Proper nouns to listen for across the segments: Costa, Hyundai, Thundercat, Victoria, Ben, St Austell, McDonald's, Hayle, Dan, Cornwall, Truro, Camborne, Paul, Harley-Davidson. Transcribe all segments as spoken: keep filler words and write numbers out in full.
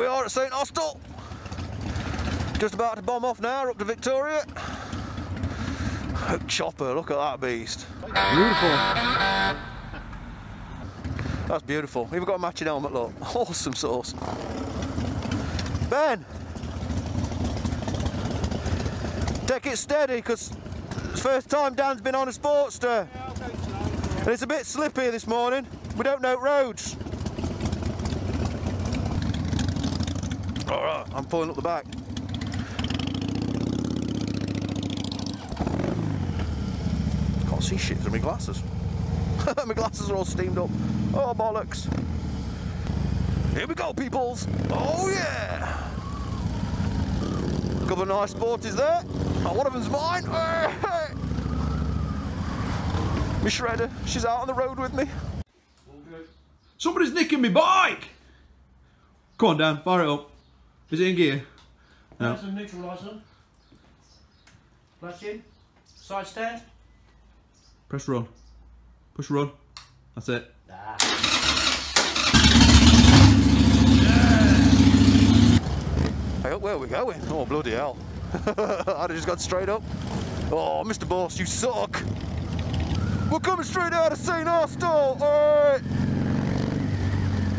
Here we are at St Austell. Just about to bomb off now, up to Victoria. Chopper, look at that beast. Beautiful. That's beautiful. We've got a matching helmet, look. Awesome sauce. Ben! Take it steady, because it's the first time Dan's been on a Sportster. And it's a bit slippy this morning. We don't know roads. All right, I'm pulling up the back. Can't see shit through my glasses. My glasses are all steamed up. Oh, bollocks. Here we go, peoples. Oh, yeah. A couple of nice sporties there. Oh, one of them's mine. My shredder, she's out on the road with me. All good. Somebody's nicking me bike. Come on, Dan, fire it up. Is it in gear? No. That's a neutral license. Flash in. Side stand. Press run. Push run. That's it. Ah. Yeah. Hey, where are we going? Oh, bloody hell. I'd have just gone straight up. Oh, Mister Boss, you suck. We're coming straight out of St Austell. Alright.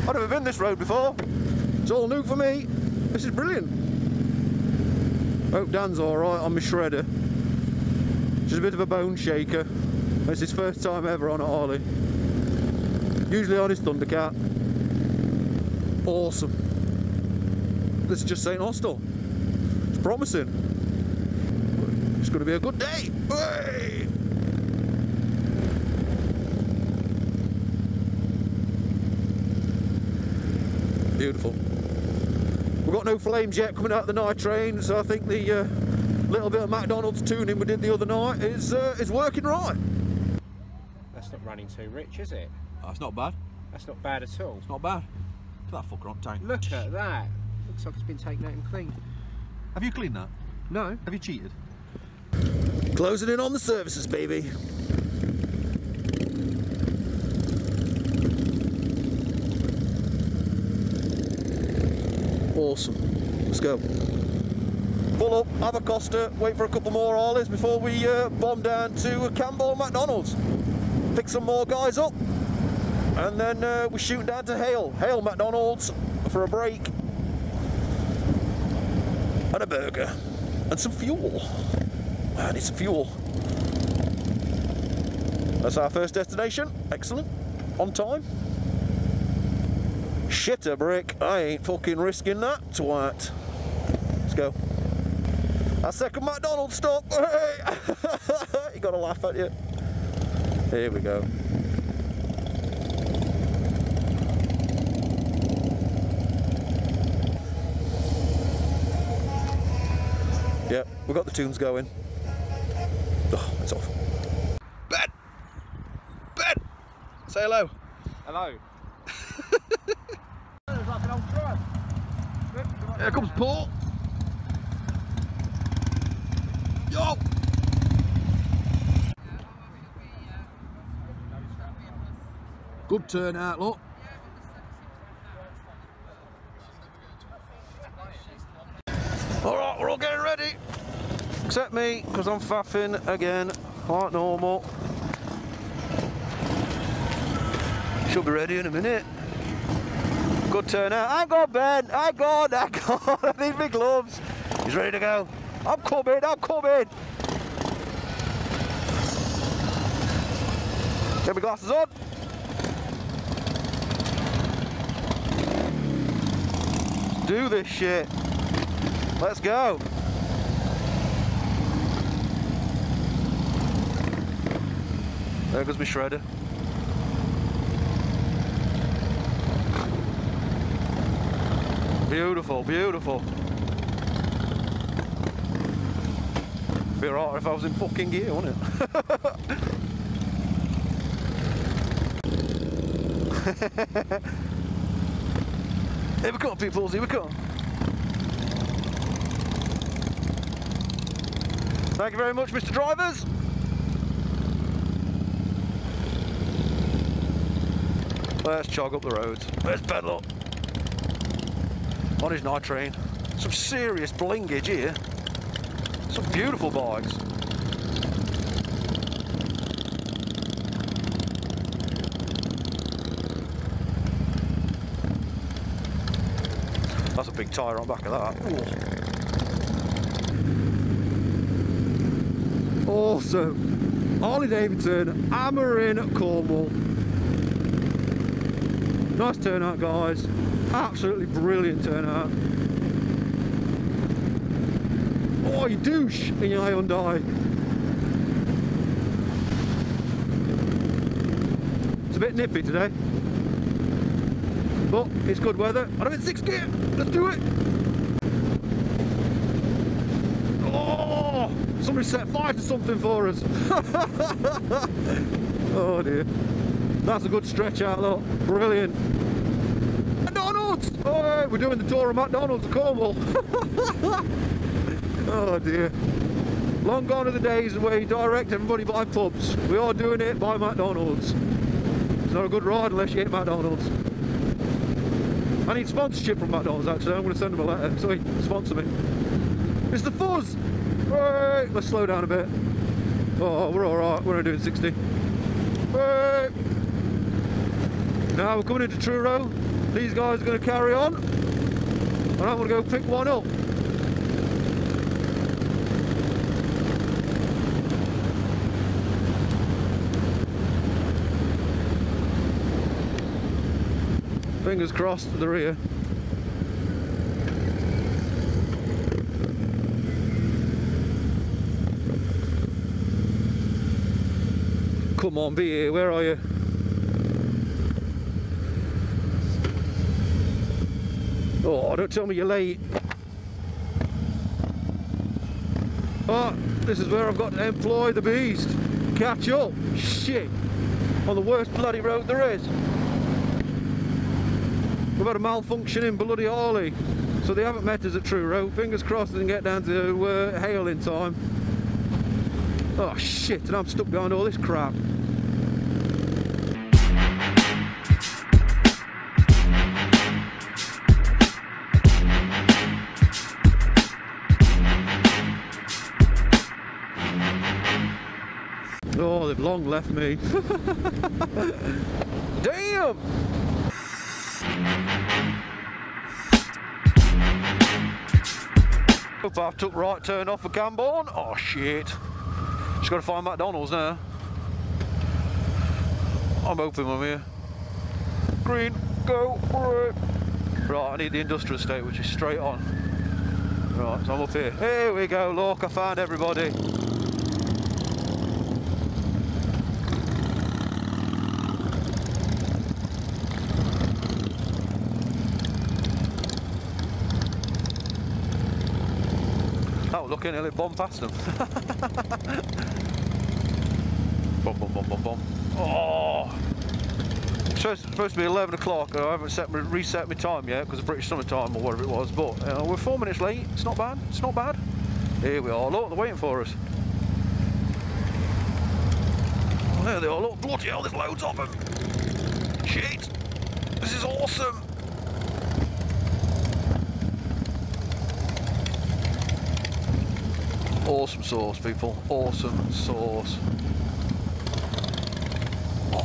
I've never been this road before. It's all new for me. This is brilliant. Hope Dan's alright on my shredder. She's a bit of a bone shaker. It's his first time ever on a Harley. Usually on his Thundercat. Awesome. This is just St Austell. It's promising. It's going to be a good day. Hey! Beautiful. We've got no flames yet coming out of the night train, so I think the uh, little bit of McDonald's tuning we did the other night is uh, is working right. That's not running too rich, is it? That's not bad. That's not bad at all. It's not bad. Look at that fucker on tank. Look at that. Looks like it's been taken out and cleaned. Have you cleaned that? No. Have you cheated? Closing in on the services, baby. Awesome. Let's go. Pull up, have a Costa, wait for a couple more Harleys before we uh, bomb down to Camborne McDonald's. Pick some more guys up, and then uh, we shoot down to Hayle. Hayle McDonald's for a break. And a burger. And some fuel. I need some fuel. That's our first destination. Excellent. On time. Shit a brick, I ain't fucking risking that twat. Let's go. Our second McDonald's stop. You gotta laugh at you. Here we go. Yep, we've got the tunes going. Oh, it's off. Ben! Ben! Say hello. Hello. Here comes Paul. Yo! Good turnout, look. Alright, we're all getting ready. Except me, because I'm faffing again, like normal. Should be ready in a minute. Good turnout. I got Ben. I got. I got. I need my gloves. He's ready to go. I'm coming. I'm coming. Get my glasses on. Do this shit. Let's go. There goes my shredder. Beautiful, beautiful. Be alright if I was in fucking gear, wouldn't it? Here we come, people, here we come. Thank you very much, Mister Drivers. Let's chog up the roads. Let's pedal up. on his nitrine. Some serious blingage here. Some beautiful bikes. That's a big tyre on the back of that. Awesome. Harley-Davidson, Amarin, Cornwall. Nice turnout, guys. Absolutely brilliant turnout. Oh, you douche in your Hyundai. It's a bit nippy today, but it's good weather. I'm in sixth gear. Let's do it. Oh, somebody set fire to something for us. Oh dear. That's a good stretch out, though. Brilliant. McDonald's! Oh, hey, we're doing the tour of McDonald's at Cornwall. Oh dear. Long gone are the days where you direct everybody by pubs. We are doing it by McDonald's. It's not a good ride unless you hit McDonald's. I need sponsorship from McDonald's, actually. I'm going to send them a letter. Sorry, sponsor me. It's the fuzz! Hey, let's slow down a bit. Oh, we're alright. We're only doing sixty. Hey. Now we're coming into Truro. These guys are going to carry on. And I'm going to go pick one up. Fingers crossed at the rear. Come on, be here, where are you? Oh, don't tell me you're late. Oh, this is where I've got to employ the beast. Catch up. Shit. On the worst bloody road there is. We've had a malfunctioning bloody Harley, so they haven't met us at Truro. Fingers crossed they can get down to uh, Hayle in time. Oh shit, and I'm stuck behind all this crap. Oh, they've long left me. Damn! I took right turn off for Camborne. Oh shit. Just got to find McDonald's now. I'm hoping I'm here. Green, go. Right, I need the industrial estate, which is straight on. Right, so I'm up here. Here we go, look, I found everybody. Looking at it, bomb past them. Bomb, bomb, bomb, bomb, bomb. Oh! It's supposed to be eleven o'clock. I haven't set, reset my time yet because of British summer time or whatever it was. But you know, we're four minutes late. It's not bad. It's not bad. Here we are. Look, they're waiting for us. Oh, there they are. Look, bloody hell, there's loads of them. Shit! This is awesome. Awesome sauce, people. Awesome sauce. Oh.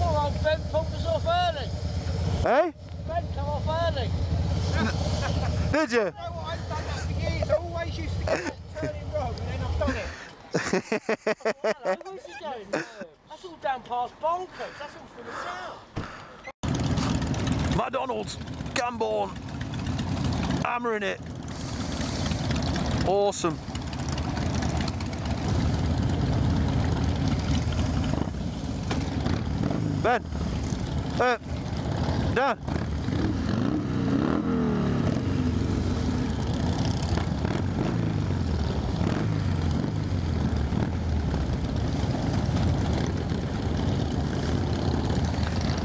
All right, Ben pumped us off early. Hey? Ben come off early. Did you? I know what I've done that for years. I always used to get turning wrong and then I've done it. Oh, hello, where's he going? That's all down past Bonkers. That's all from the south. McDonald's, Camborne, hammering it. Awesome. Ben, uh, Dan.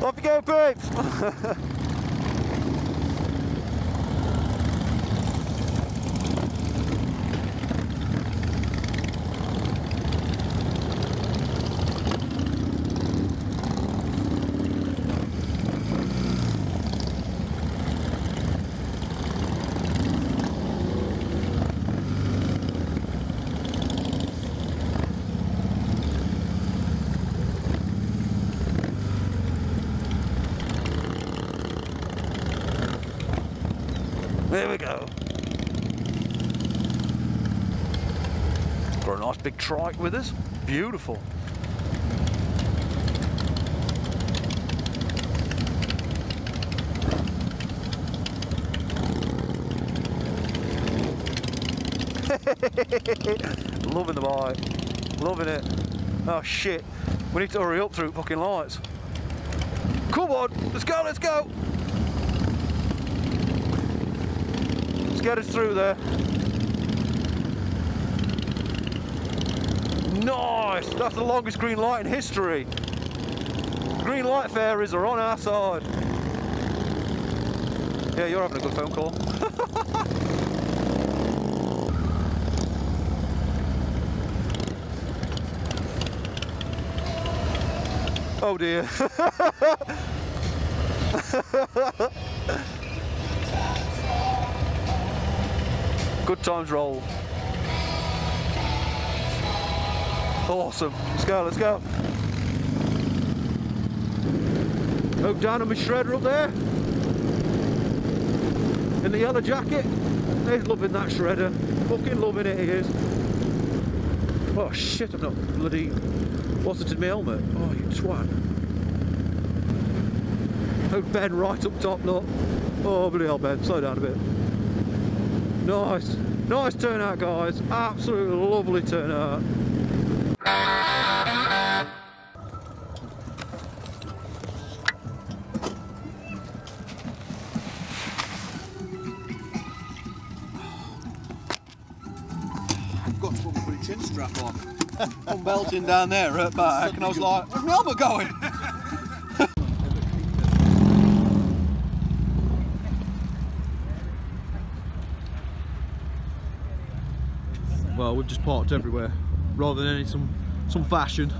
Off you go, babes. There we go. Got a nice big trike with us. Beautiful. Loving the bike. Loving it. Oh shit. We need to hurry up through fucking lights. Come on, let's go, let's go. Let's get us through there. Nice! That's the longest green light in history. Green light fairies are on our side. Yeah, you're having a good phone call. Oh dear. Good times roll. Awesome. Let's go, let's go. Oh, Dan and my shredder up there. In the yellow jacket. He's loving that shredder. Fucking loving it, he is. Oh shit, I've not bloody watered in my helmet. Oh, you twat. Oh, Ben right up top, not. Oh, bloody hell, Ben. Slow down a bit. Nice. Nice turnout, guys. Absolutely lovely turnout. I've got to put my pretty chin strap on. I'm belting down there right back and I was like, where's my helmet going? Well, we've just parked everywhere rather than any some some fashion.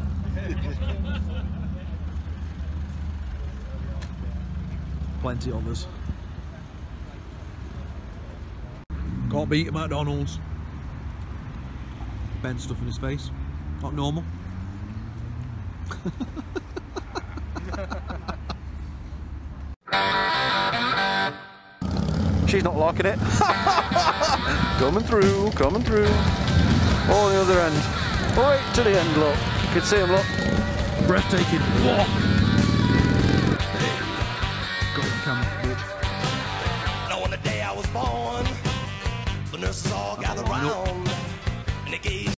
Plenty on us. Can't beat a McDonald's. Ben stuff in his face. Not normal. She's not liking it. Coming through, coming through. Oh, the other end. Right to the end, look. You can see him, look. Breathtaking. Whoa.